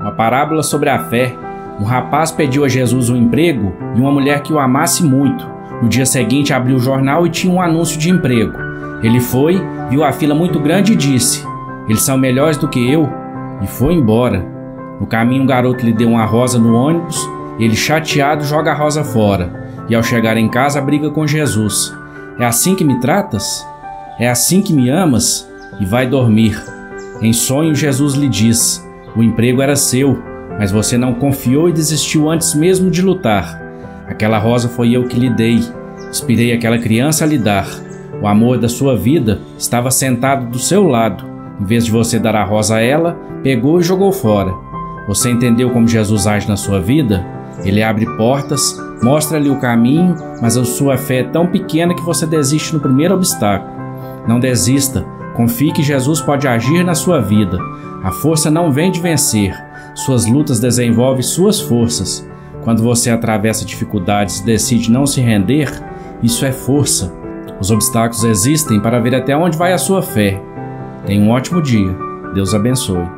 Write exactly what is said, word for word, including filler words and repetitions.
Uma parábola sobre a fé. Um rapaz pediu a Jesus um emprego e uma mulher que o amasse muito. No dia seguinte abriu o jornal e tinha um anúncio de emprego. Ele foi, viu a fila muito grande e disse: "Eles são melhores do que eu", e foi embora. No caminho um garoto lhe deu uma rosa no ônibus, ele chateado joga a rosa fora e ao chegar em casa briga com Jesus. "É assim que me tratas? É assim que me amas?", e vai dormir. Em sonho Jesus lhe diz: "O emprego era seu, mas você não confiou e desistiu antes mesmo de lutar. Aquela rosa foi eu que lhe dei, inspirei aquela criança a lhe dar. O amor da sua vida estava sentado do seu lado. Em vez de você dar a rosa a ela, pegou e jogou fora. Você entendeu como Jesus age na sua vida? Ele abre portas, mostra-lhe o caminho, mas a sua fé é tão pequena que você desiste no primeiro obstáculo. Não desista, confie que Jesus pode agir na sua vida. A força não vem de vencer, suas lutas desenvolvem suas forças. Quando você atravessa dificuldades e decide não se render, isso é força. Os obstáculos existem para ver até onde vai a sua fé." Tenha um ótimo dia. Deus abençoe.